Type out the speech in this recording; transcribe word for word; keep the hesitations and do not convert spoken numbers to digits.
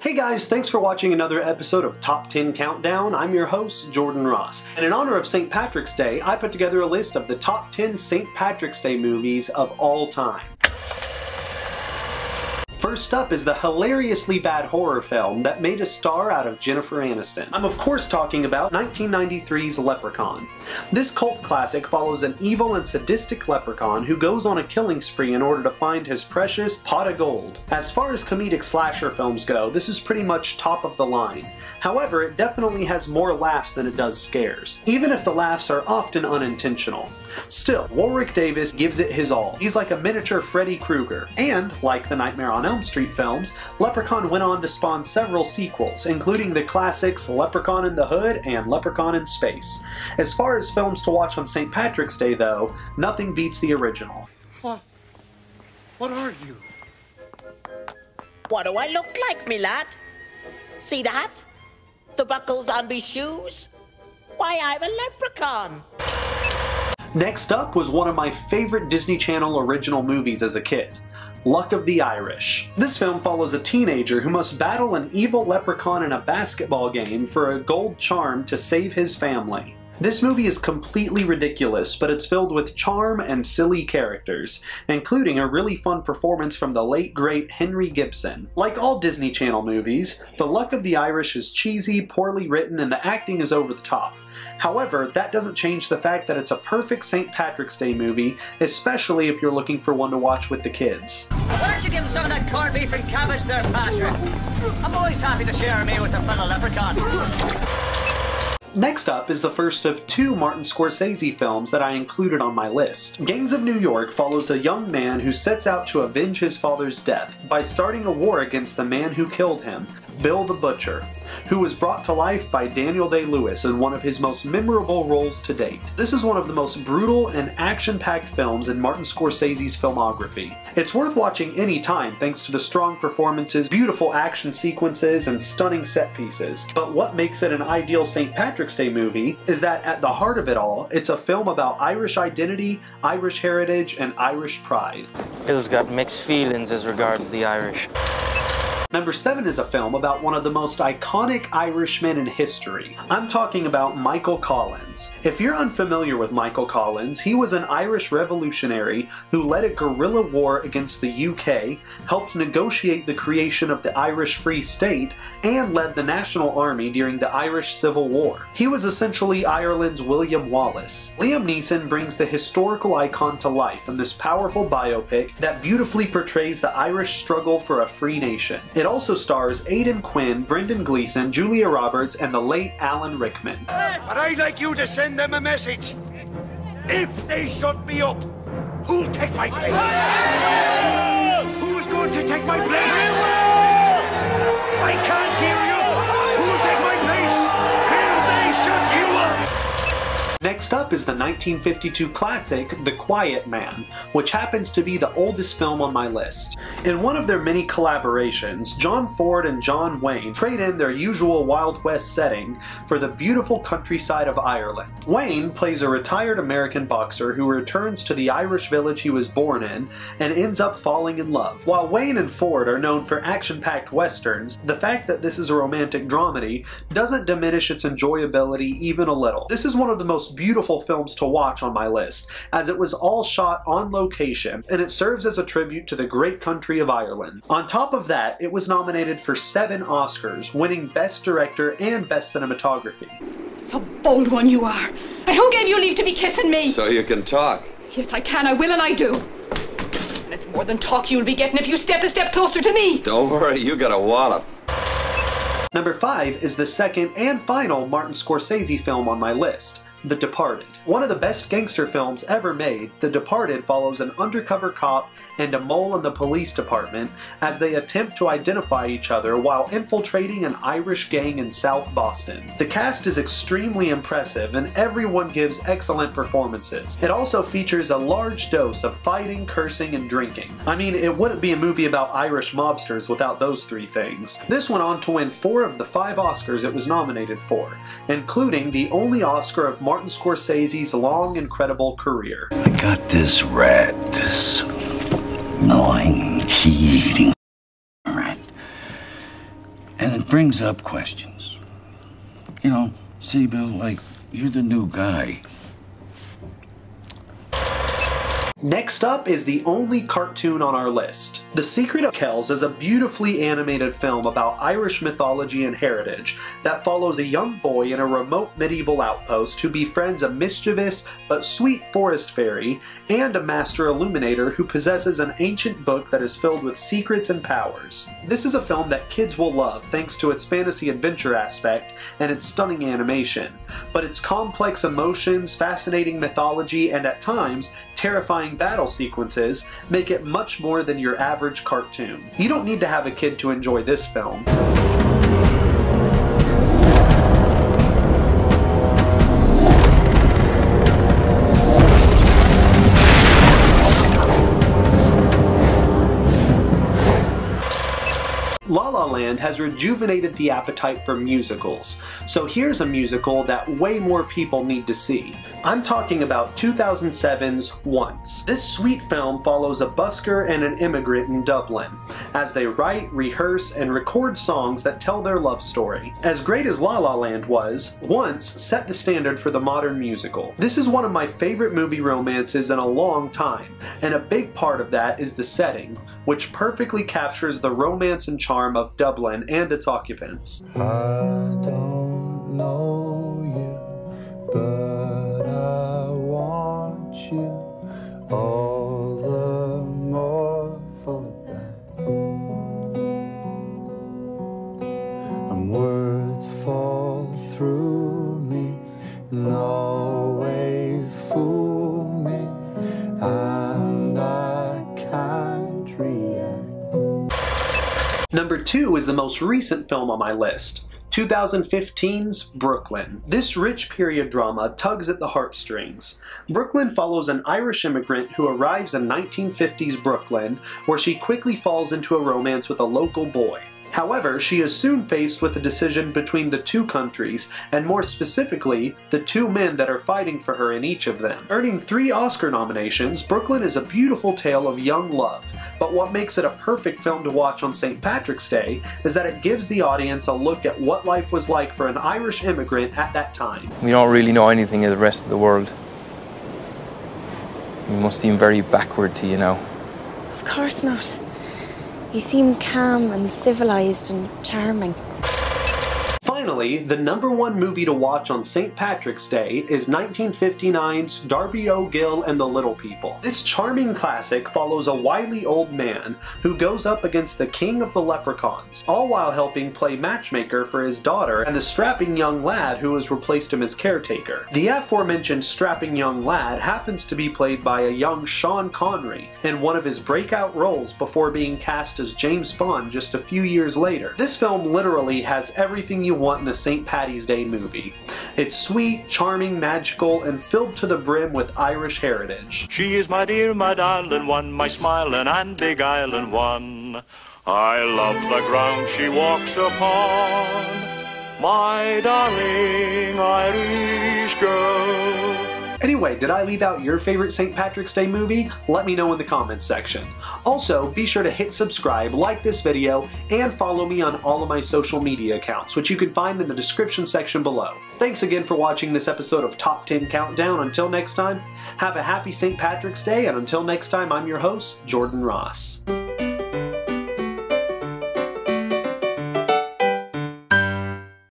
Hey guys, thanks for watching another episode of Top ten Countdown. I'm your host, Jordan Ross. And in honor of Saint Patrick's Day, I put together a list of the top ten Saint Patrick's Day movies of all time. First up is the hilariously bad horror film that made a star out of Jennifer Aniston. I'm of course talking about nineteen ninety-three's Leprechaun. This cult classic follows an evil and sadistic leprechaun who goes on a killing spree in order to find his precious pot of gold. As far as comedic slasher films go, this is pretty much top of the line. However, it definitely has more laughs than it does scares, even if the laughs are often unintentional. Still, Warwick Davis gives it his all. He's like a miniature Freddy Krueger, and like the Nightmare on Elm Street films, Leprechaun went on to spawn several sequels, including the classics Leprechaun in the Hood and Leprechaun in Space. As far as films to watch on Saint Patrick's Day, though, nothing beats the original. What? What are you? What do I look like, me lad? See the hat? The buckles on me shoes? Why, I'm a leprechaun. Next up was one of my favorite Disney Channel original movies as a kid, Luck of the Irish. This film follows a teenager who must battle an evil leprechaun in a basketball game for a gold charm to save his family. This movie is completely ridiculous, but it's filled with charm and silly characters, including a really fun performance from the late great Henry Gibson. Like all Disney Channel movies, The Luck of the Irish is cheesy, poorly written, and the acting is over the top. However, that doesn't change the fact that it's a perfect Saint Patrick's Day movie, especially if you're looking for one to watch with the kids. Why don't you give him some of that corned beef and cabbage there, Patrick? I'm always happy to share a meal with a fellow leprechaun. Next up is the first of two Martin Scorsese films that I included on my list. Gangs of New York follows a young man who sets out to avenge his father's death by starting a war against the man who killed him, Bill the Butcher, who was brought to life by Daniel Day-Lewis in one of his most memorable roles to date. This is one of the most brutal and action-packed films in Martin Scorsese's filmography. It's worth watching any time thanks to the strong performances, beautiful action sequences, and stunning set pieces. But what makes it an ideal Saint Patrick's Day movie is that at the heart of it all, it's a film about Irish identity, Irish heritage, and Irish pride. Bill's got mixed feelings as regards the Irish. Number seven is a film about one of the most iconic Irishmen in history. I'm talking about Michael Collins. If you're unfamiliar with Michael Collins, he was an Irish revolutionary who led a guerrilla war against the U K, helped negotiate the creation of the Irish Free State, and led the National Army during the Irish Civil War. He was essentially Ireland's William Wallace. Liam Neeson brings the historical icon to life in this powerful biopic that beautifully portrays the Irish struggle for a free nation. It also stars Aidan Quinn, Brendan Gleeson, Julia Roberts, and the late Alan Rickman. But I'd like you to send them a message. If they shut me up, who'll take my place? Who's going to take my place? I can't hear you. Who'll take my place? If they shut you up. Next up is the nineteen fifty-two classic, The Quiet Man, which happens to be the oldest film on my list. In one of their many collaborations, John Ford and John Wayne trade in their usual Wild West setting for the beautiful countryside of Ireland. Wayne plays a retired American boxer who returns to the Irish village he was born in and ends up falling in love. While Wayne and Ford are known for action-packed westerns, the fact that this is a romantic dramedy doesn't diminish its enjoyability even a little. This is one of the most beautiful films to watch on my list, as it was all shot on location, and it serves as a tribute to the great country of Ireland. On top of that, it was nominated for seven Oscars, winning Best Director and Best Cinematography. It's a bold one you are. And who gave you leave to be kissing me? So you can talk. Yes, I can, I will, and I do. And it's more than talk you'll be getting if you step a step closer to me. Don't worry, you got a wallop. Number five is the second and final Martin Scorsese film on my list, The Departed. One of the best gangster films ever made, The Departed follows an undercover cop and a mole in the police department as they attempt to identify each other while infiltrating an Irish gang in South Boston. The cast is extremely impressive and everyone gives excellent performances. It also features a large dose of fighting, cursing, and drinking. I mean, it wouldn't be a movie about Irish mobsters without those three things. This went on to win four of the five Oscars it was nominated for, including the only Oscar of Martin Scorsese's long, incredible career. I got this rat, this gnawing, key-eating rat, it brings up questions. You know, see, Bill, like, you're the new guy. Next up is the only cartoon on our list. The Secret of Kells is a beautifully animated film about Irish mythology and heritage that follows a young boy in a remote medieval outpost who befriends a mischievous but sweet forest fairy and a master illuminator who possesses an ancient book that is filled with secrets and powers. This is a film that kids will love thanks to its fantasy adventure aspect and its stunning animation, but its complex emotions, fascinating mythology, and at times terrifying battle sequences make it much more than your average cartoon. You don't need to have a kid to enjoy this film. La La Land has rejuvenated the appetite for musicals, so here's a musical that way more people need to see. I'm talking about two thousand seven's Once. This sweet film follows a busker and an immigrant in Dublin as they write, rehearse, and record songs that tell their love story. As great as La La Land was, Once set the standard for the modern musical. This is one of my favorite movie romances in a long time, and a big part of that is the setting, which perfectly captures the romance and charm of Dublin and its occupants. I don't know you, but you all the more for that. And words fall through me and always fool me, and I can't react. Number two is the most recent film on my list. two thousand fifteen's Brooklyn. This rich period drama tugs at the heartstrings. Brooklyn follows an Irish immigrant who arrives in nineteen fifties Brooklyn, where she quickly falls into a romance with a local boy. However, she is soon faced with a decision between the two countries, and more specifically, the two men that are fighting for her in each of them. Earning three Oscar nominations, Brooklyn is a beautiful tale of young love, but what makes it a perfect film to watch on Saint Patrick's Day is that it gives the audience a look at what life was like for an Irish immigrant at that time. We don't really know anything of the rest of the world. We must seem very backward to you now. Of course not. You seem calm and civilized and charming. Finally, the number one movie to watch on Saint Patrick's Day is nineteen fifty-nine's Darby O'Gill and the Little People. This charming classic follows a wily old man who goes up against the king of the leprechauns, all while helping play matchmaker for his daughter and the strapping young lad who has replaced him as caretaker. The aforementioned strapping young lad happens to be played by a young Sean Connery in one of his breakout roles before being cast as James Bond just a few years later. This film literally has everything you want in a Saint Paddy's Day movie. It's sweet, charming, magical, and filled to the brim with Irish heritage. She is my dear, my darling one, my smiling and beguiling one. I love the ground she walks upon. My darling Irish girl. Anyway, did I leave out your favorite Saint Patrick's Day movie? Let me know in the comments section. Also, be sure to hit subscribe, like this video, and follow me on all of my social media accounts, which you can find in the description section below. Thanks again for watching this episode of Top ten Countdown. Until next time, have a happy Saint Patrick's Day, and until next time, I'm your host, Jordan Ross.